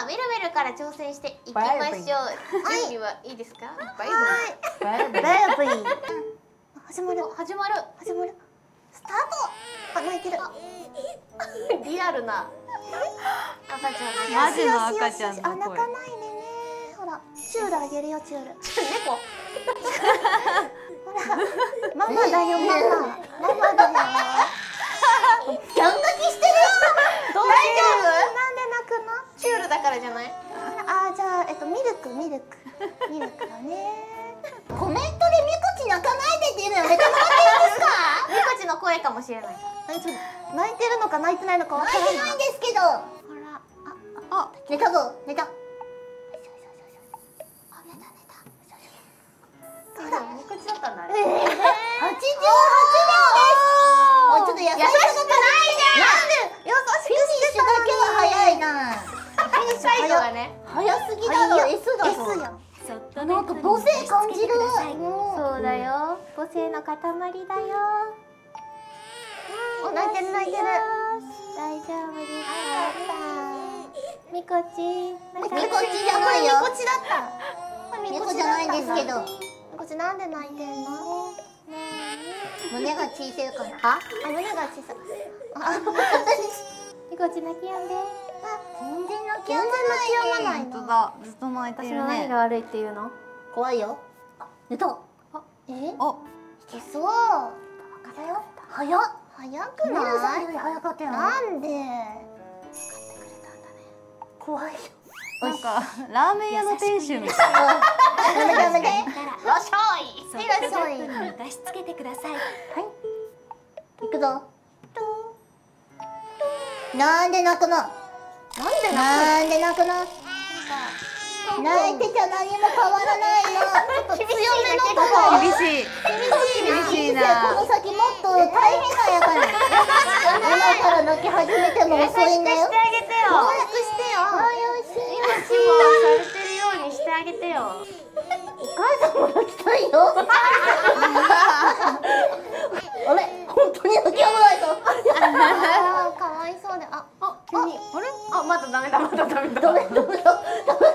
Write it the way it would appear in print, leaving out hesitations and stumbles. はウェルウェルから挑戦していきましょう。準備はいいですか？始まる始まる始まる。スタート。あ、泣いてる。リアルな赤ちゃん。マジの赤ちゃんの声。あ、泣かないねね。ほら、チュールあげるよチュール。猫。ほら、ママだよママ。ママだよ。ギャン泣きしてる。大丈夫？なんで泣くの？チュールだからじゃない？あ、じゃあミルクミルクミルクだね。コメントでミコチ泣かないでって言うのよ。めっちゃ泣いてるんですか？ミコチの声かもしれない。泣いてるのか泣いてないのか分からない。泣いてないんですけど。ほら、あ、寝たぞ、寝た。あ、寝た寝た。ほら、ミコチだったんだあれ。88です。ちょっと優しくないじゃん。なんで優しくしてただけは早いな。フィニッシュがね、早すぎだろ。S だぞ。なんか母性感じる。そうだよ、母性の塊だよ。お、泣いてる泣いてる。大丈夫ですか？みこちみこちじゃないよ。みこちだった。みこじゃないんですけど。みこちなんで泣いてるの？胸が小さいから。あ、胸が小さい。みこち泣きやんで。全然泣き止まない。本当だ、ずっと泣いてるね。私の何が悪いっていうの？怖いよ。寝た。いけそう。早っ。早くない？メルさんより早かったよ。なんで？分かってくれたんだね。怖いよ。なんかラーメン屋の店主みたいな。やめて。らっしゃい。らっしゃい。出しつけてください。はい。いくぞ。なんで泣くの？なんで泣くの？泣いてちゃ何も変わらないの。ちょっと強めのパパ。厳しい。厳しいな。この先もっと大変なんやから。今から泣き始めても遅いんだよ。早くしてよ。早くしてよ。今注意されてるようにしてあげてよ。お母さんも泣きたいよ。あれ、本当に泣きやまないと。かわいそうで、あ。あ、まだダメだ。